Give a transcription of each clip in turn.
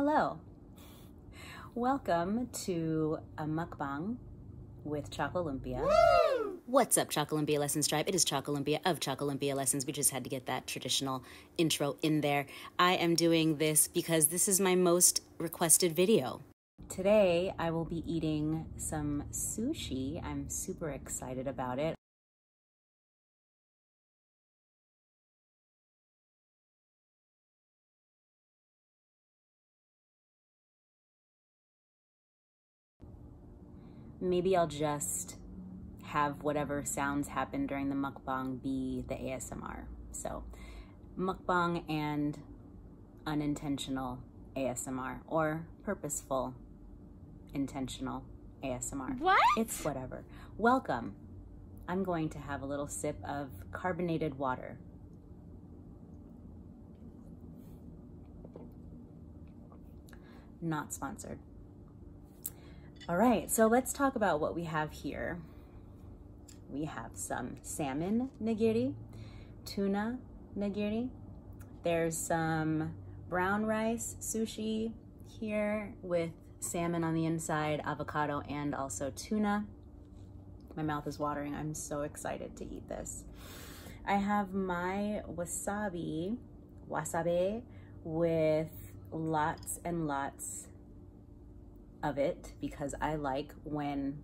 Hello, welcome to a mukbang with ChocoLumpia. What's up, ChocoLumpia Lessons tribe? It is ChocoLumpia of ChocoLumpia Lessons. We just had to get that traditional intro in there. I am doing this because this is my most requested video. Today, I will be eating some sushi. I'm super excited about it. Maybe I'll just have whatever sounds happen during the mukbang be the ASMR. So mukbang and unintentional ASMR or purposeful intentional ASMR. What? It's whatever. Welcome. I'm going to have a little sip of carbonated water. Not sponsored. All right, so let's talk about what we have here. We have some salmon nigiri, tuna nigiri. There's some brown rice sushi here with salmon on the inside, avocado, and also tuna. My mouth is watering. I'm so excited to eat this. I have my wasabi with lots and lots of it because I like when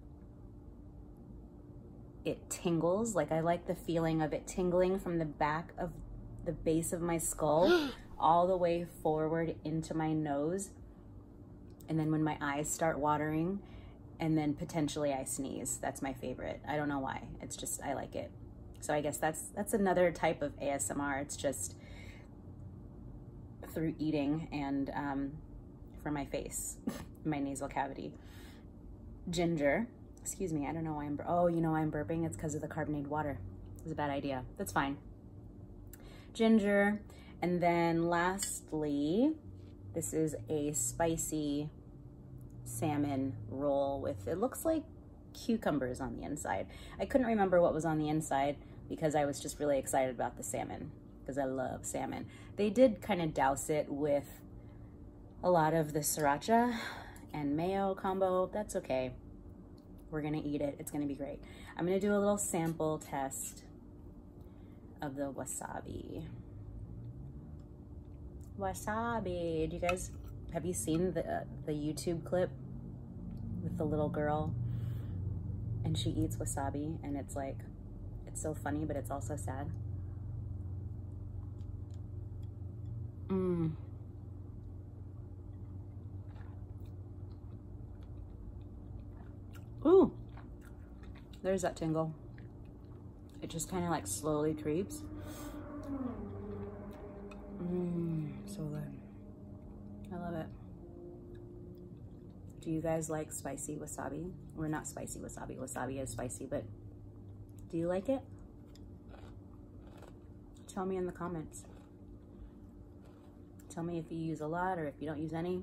it tingles. Like, I like the feeling of it tingling from the back of the base of my skull all the way forward into my nose. And then when my eyes start watering and then potentially I sneeze. That's my favorite. I don't know why. It's just, I like it. So I guess that's another type of ASMR. It's just through eating and for my face. My nasal cavity. Ginger. Excuse me, I don't know why I'm burping. It's because of the carbonated water. It was a bad idea. That's fine. Ginger. And then lastly, this is a spicy salmon roll with, it looks like cucumbers on the inside. I couldn't remember what was on the inside because I was just really excited about the salmon because I love salmon. They did kind of douse it with a lot of the sriracha and mayo combo. That's okay. We're gonna eat it. It's gonna be great. I'm gonna do a little sample test of the wasabi. Wasabi. Do you guys, have you seen the YouTube clip with the little girl and she eats wasabi and it's like, it's so funny, but it's also sad. Ooh, there's that tingle. It just kind of like slowly creeps. So good. I love it. Do you guys like spicy wasabi? We're not spicy wasabi. Wasabi is spicy, but do you like it? Tell me in the comments. Tell me if you use a lot or if you don't use any.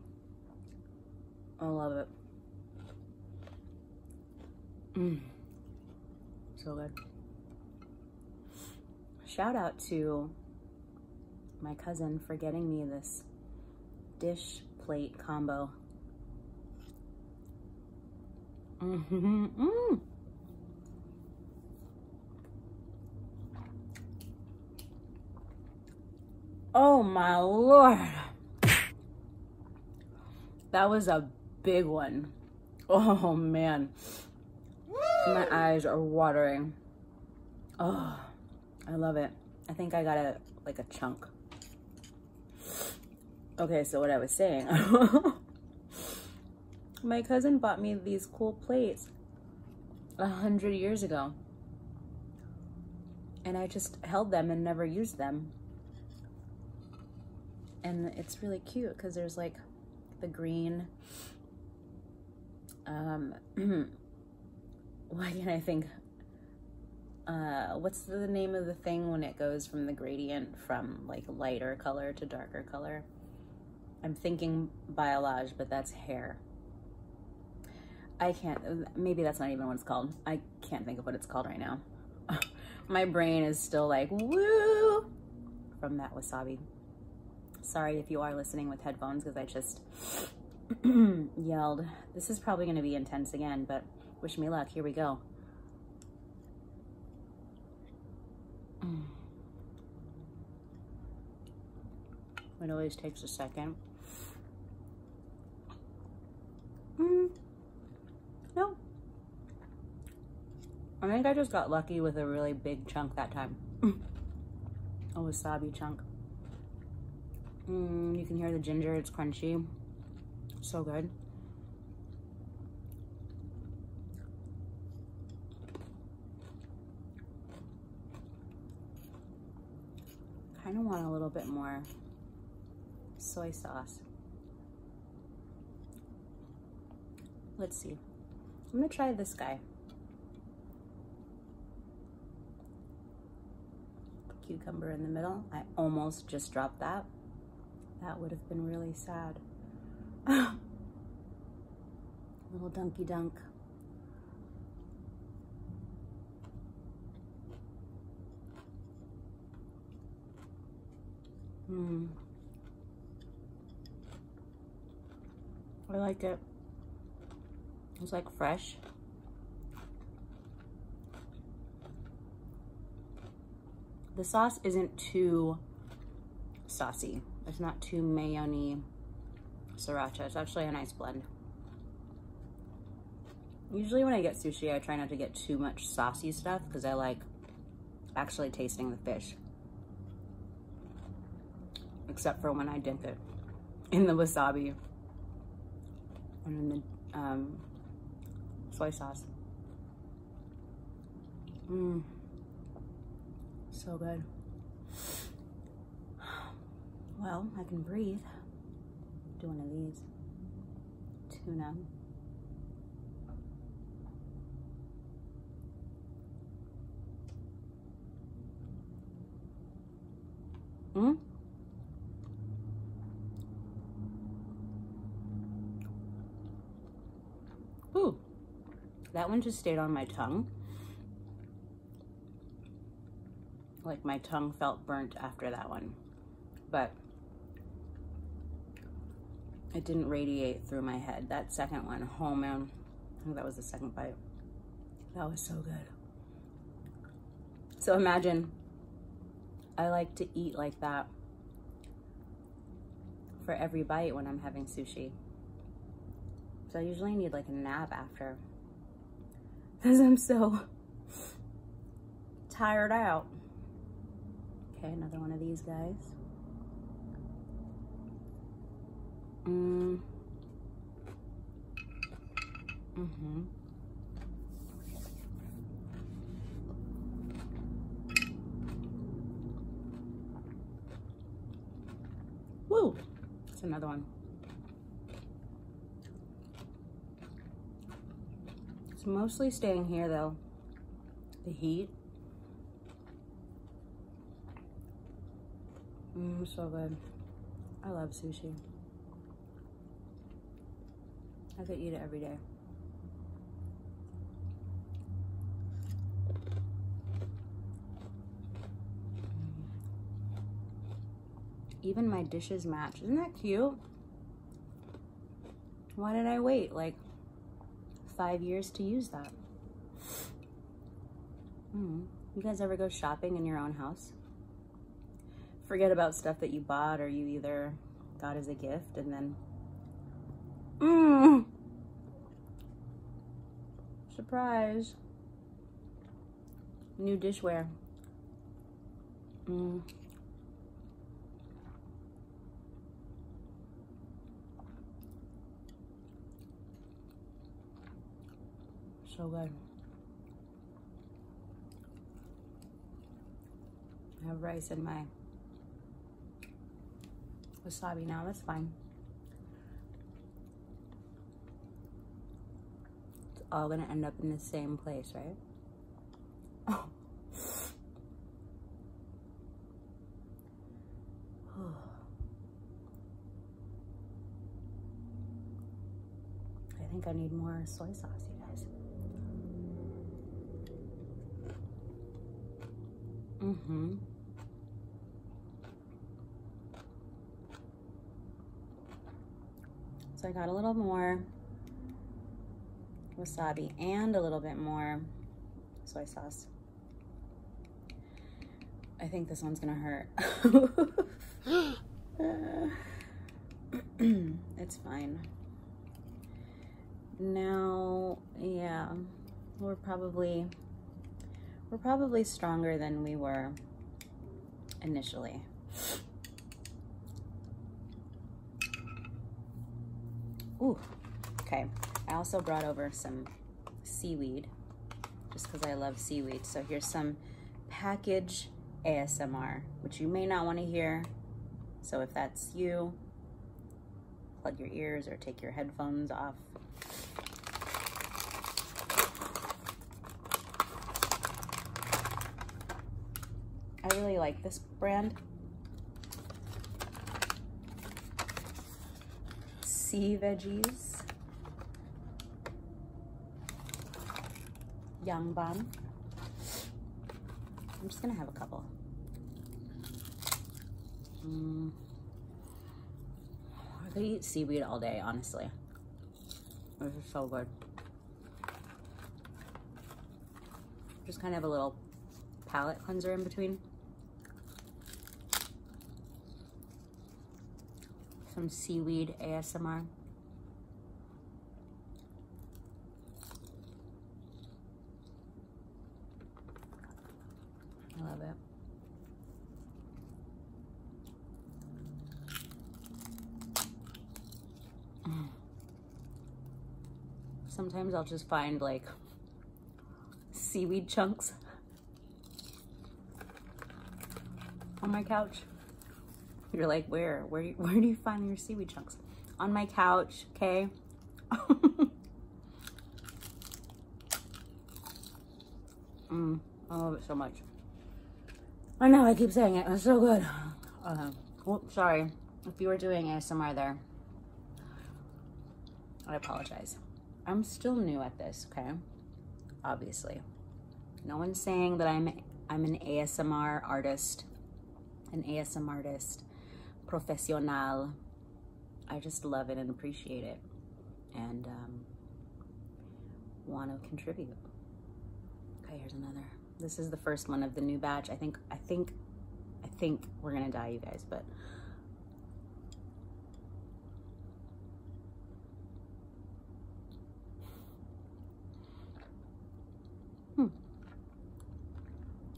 I love it. So good. Shout out to my cousin for getting me this dish plate combo. Oh my Lord. That was a big one. Oh man. My eyes are watering. Oh, I love it. I think I got a chunk. Okay, so what I was saying. My cousin bought me these cool plates 100 years ago. And I just held them and never used them. And it's really cute because there's like the green, why can't I think, what's the name of the thing when it goes from the gradient from like lighter color to darker color? I'm thinking balayage, but that's hair. I can't, maybe that's not even what it's called. I can't think of what it's called right now. My brain is still like, woo, from that wasabi. Sorry if you are listening with headphones because I just yelled. This is probably going to be intense again, but wish me luck. Here we go. It always takes a second. No. I think I just got lucky with a really big chunk that time. A wasabi chunk. You can hear the ginger, it's crunchy. So good. Kind of want a little bit more soy sauce. Let's see. I'm gonna try this guy. Cucumber in the middle. I almost just dropped that. That would have been really sad. Little dunky dunk. I like it. It's like fresh. The sauce isn't too saucy. It's not too mayonnaise, sriracha. It's actually a nice blend. Usually when I get sushi, I try not to get too much saucy stuff because I like actually tasting the fish. Except for when I dip it in the wasabi and in the soy sauce. So good. Well, I can breathe. Do one of these. Tuna. Ooh. That one just stayed on my tongue. Like my tongue felt burnt after that one, but it didn't radiate through my head. That second one, oh man, I think that was the second bite. That was so good. So imagine I like to eat like that for every bite when I'm having sushi. So I usually need like a nap after because I'm so tired out. Okay, another one of these guys. Woo! It's another one. It's mostly staying here though. The heat. So good. I love sushi. I could eat it every day. Even my dishes match. Isn't that cute? Why did I wait like 5 years to use that? You guys ever go shopping in your own house? Forget about stuff that you bought or you either got as a gift and then surprise, new dishware. So good. I have rice in my wasabi now, that's fine. It's all gonna end up in the same place, right? Oh. I think I need more soy sauce, you guys. So I got a little more wasabi and a little bit more soy sauce. I think this one's gonna hurt. It's fine. Now, yeah, we're probably stronger than we were initially. Ooh, okay. I also brought over some seaweed just because I love seaweed. So here's some package ASMR, which you may not want to hear. So if that's you, plug your ears or take your headphones off. I really like this brand. Sea Veggies. Yangbang. I'm just gonna have a couple. I could eat seaweed all day, honestly. This is so good. Just kind of a little palate cleanser in between. Some seaweed ASMR. I love it. Sometimes I'll just find like seaweed chunks on my couch. You're like, where do you find your seaweed chunks? On my couch, okay? I love it so much. I know, I keep saying it. It's so good. Whoops, sorry. If you were doing ASMR there, I apologize. I'm still new at this, okay? Obviously. No one's saying that I'm an ASMR artist, an ASMR artist. Professional. I just love it and appreciate it and want to contribute. Okay, here's another. This is the first one of the new batch. I think we're gonna die, you guys, but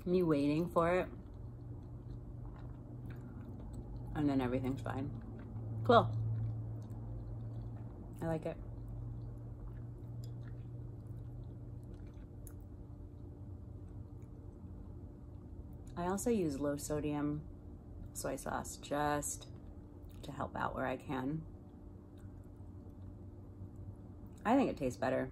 me waiting for it. And then everything's fine. Cool. I like it. I also use low sodium soy sauce just to help out where I can. I think it tastes better.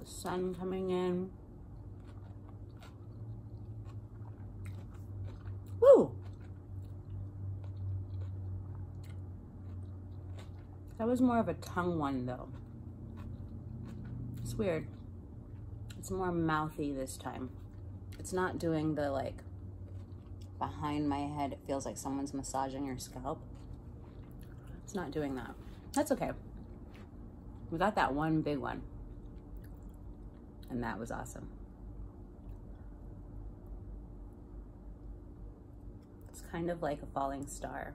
The sun coming in. Woo! That was more of a tongue one though. It's weird. It's more mouthy this time. It's not doing the like behind my head. It feels like someone's massaging your scalp. It's not doing that. That's okay. We got that one big one. And that was awesome. It's kind of like a falling star,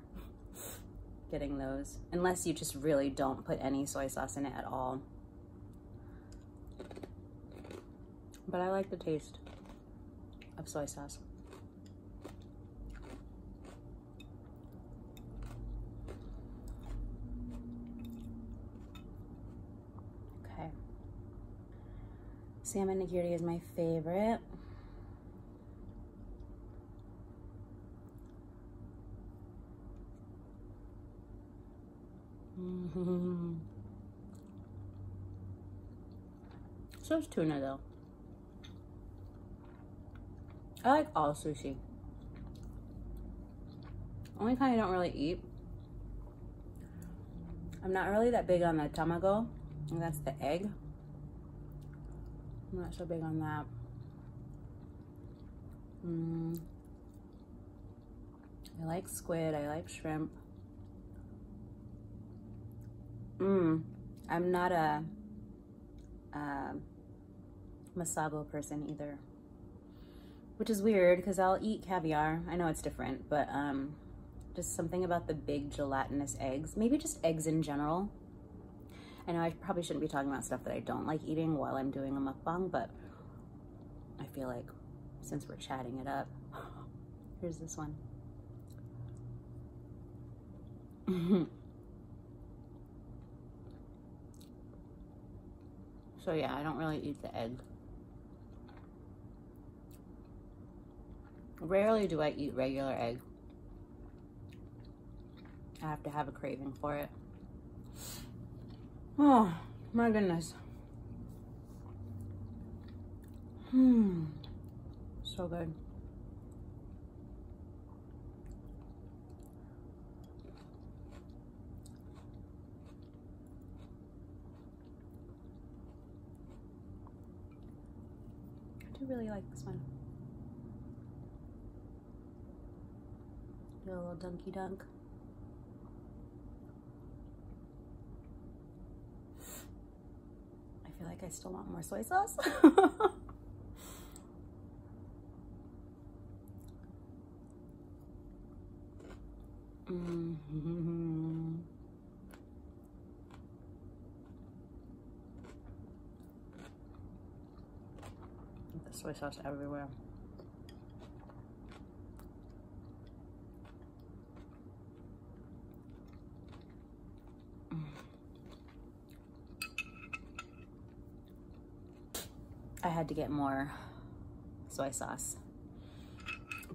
getting those, unless you just really don't put any soy sauce in it at all. But I like the taste of soy sauce. Salmon nigiri is my favorite. So is tuna though. I like all sushi. Only kind I don't really eat I'm not really that big on the tamago, and that's the egg. I'm not so big on that. I like squid, I like shrimp. I'm not a masabo person either, which is weird because I'll eat caviar. I know it's different, but just something about the big gelatinous eggs, maybe just eggs in general. I know I probably shouldn't be talking about stuff that I don't like eating while I'm doing a mukbang, but I feel like since we're chatting it up, here's this one. So yeah, I don't really eat the egg. Rarely do I eat regular egg. I have to have a craving for it. Oh, my goodness. So good. I do really like this one. Do a little dunky dunk. I feel like I still want more soy sauce. The soy sauce everywhere. I had to get more soy sauce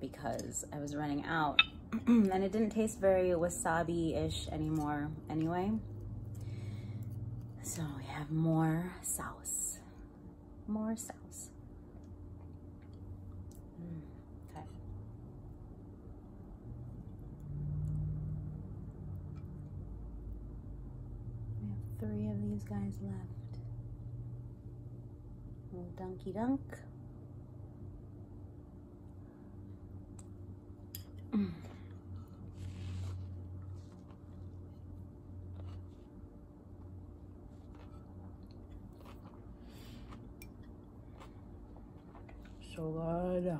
because I was running out. And it didn't taste very wasabi-ish anymore anyway. So we have more sauce. More sauce. Okay. We have 3 of these guys left. A little dunky dunk. So good.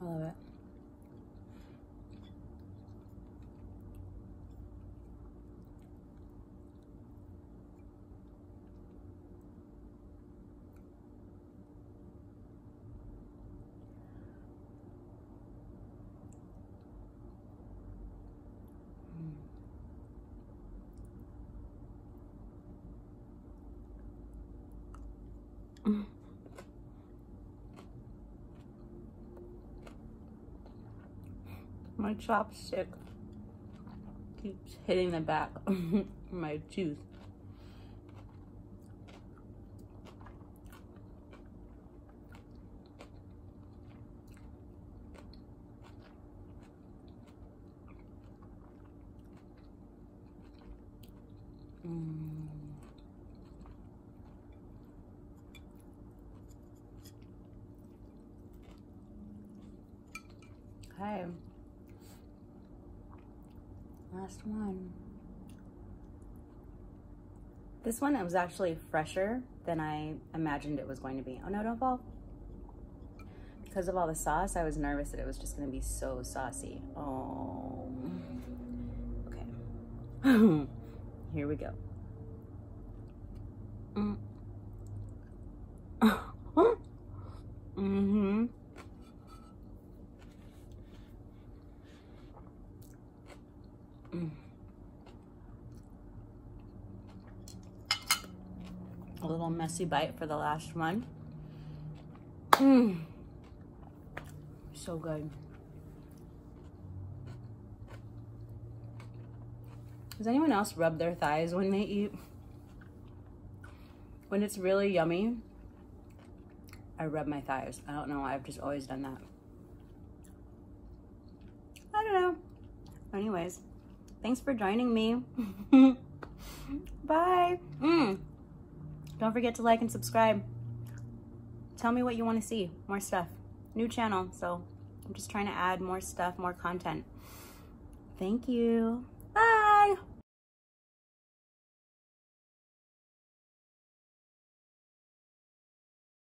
I love it. My chopstick keeps hitting the back of my tooth. Okay. Last one. This one, it was actually fresher than I imagined it was going to be. Oh no, don't fall. Because of all the sauce, I was nervous that it was just going to be so saucy. Oh. Okay. Here we go. A little messy bite for the last one. so good. Does anyone else rub their thighs when they eat? When it's really yummy, I rub my thighs. I don't know, I've just always done that. I don't know. Anyways, thanks for joining me. Bye. Don't forget to like and subscribe. Tell me what you want to see. More stuff. New channel, so I'm just trying to add more stuff, more content. Thank you. Bye.